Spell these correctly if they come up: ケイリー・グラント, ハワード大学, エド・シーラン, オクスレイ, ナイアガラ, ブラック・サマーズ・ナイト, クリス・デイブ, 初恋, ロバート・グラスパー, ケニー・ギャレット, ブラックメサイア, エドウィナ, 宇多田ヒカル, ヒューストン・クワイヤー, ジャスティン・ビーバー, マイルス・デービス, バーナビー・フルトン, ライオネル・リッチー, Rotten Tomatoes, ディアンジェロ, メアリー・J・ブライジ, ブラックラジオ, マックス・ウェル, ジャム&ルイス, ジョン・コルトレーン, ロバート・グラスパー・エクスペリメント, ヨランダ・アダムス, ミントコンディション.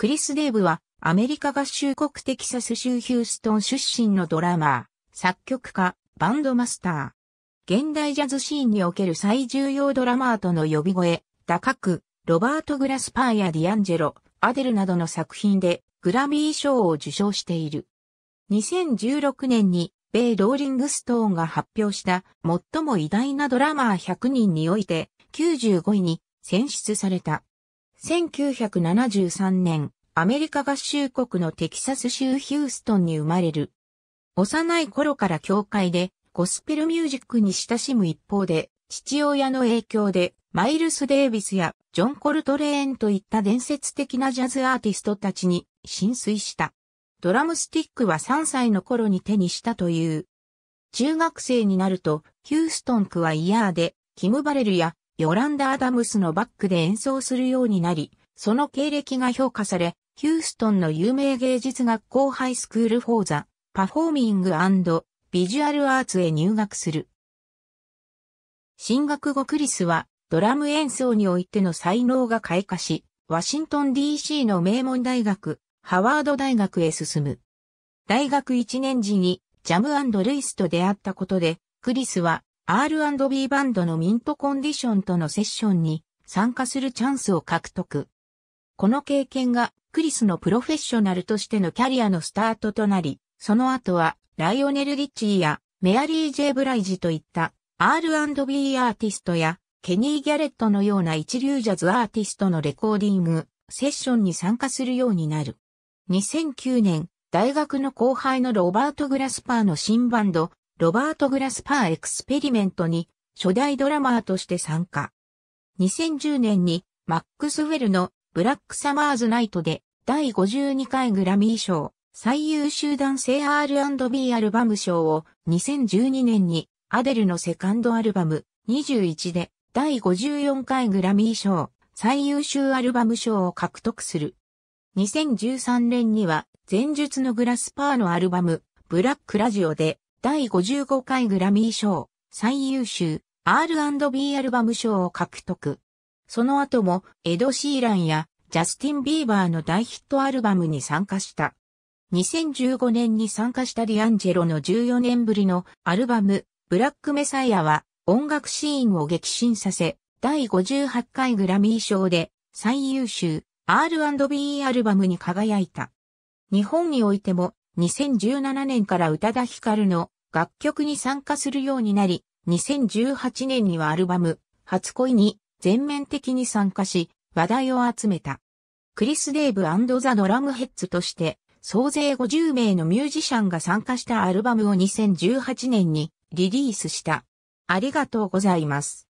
クリス・デイブはアメリカ合衆国テキサス州ヒューストン出身のドラマー、作曲家、バンドマスター。現代ジャズシーンにおける最重要ドラマーとの呼び声、高く、ロバート・グラスパーやディアンジェロ、アデルなどの作品でグラミー賞を受賞している。2016年に米ローリングストーンが発表した最も偉大なドラマー100人において95位に選出された。1973年、アメリカ合衆国のテキサス州ヒューストンに生まれる。幼い頃から教会でゴスペルミュージックに親しむ一方で、父親の影響でマイルス・デービスやジョン・コルトレーンといった伝説的なジャズアーティストたちに心酔した。ドラムスティックは3歳の頃に手にしたという。中学生になるとヒューストン・クワイヤーでキム・バレルやヨランダ・アダムスのバックで演奏するようになり、その経歴が評価され、ヒューストンの有名芸術学校ハイスクール・フォー・ザ・パフォーミング&ビジュアルアーツへ入学する。進学後クリスはドラム演奏においての才能が開花し、ワシントン DC の名門大学、ハワード大学へ進む。大学1年時にジャム&ルイスと出会ったことで、クリスは R&B バンドのミントコンディションとのセッションに参加するチャンスを獲得。この経験がクリスのプロフェッショナルとしてのキャリアのスタートとなり、その後は、ライオネル・リッチーやメアリー・J・ブライジといった R&B アーティストやケニー・ギャレットのような一流ジャズアーティストのレコーディング、セッションに参加するようになる。2009年、大学の後輩のロバート・グラスパーの新バンド、ロバート・グラスパー・エクスペリメントに初代ドラマーとして参加。2010年にマックス・ウェルのブラック・サマーズ・ナイトで第52回グラミー賞。最優秀男性 R&B アルバム賞を2012年にアデルのセカンドアルバム21で第54回グラミー賞最優秀アルバム賞を獲得する。2013年には前述のグラスパーのアルバムブラックラジオで第55回グラミー賞最優秀 R&B アルバム賞を獲得。その後もエド・シーランやジャスティン・ビーバーの大ヒットアルバムに参加した。2015年に参加したディアンジェロの14年ぶりのアルバムブラックメサイアは音楽シーンを激震させ第58回グラミー賞で最優秀 R&B アルバムに輝いた。日本においても2017年から宇多田ヒカルの楽曲に参加するようになり、2018年にはアルバム初恋に全面的に参加し話題を集めた。クリス・デイブ&ザ・ドラムヘッズとして総勢50名のミュージシャンが参加したアルバムを2018年にリリースした。ありがとうございます。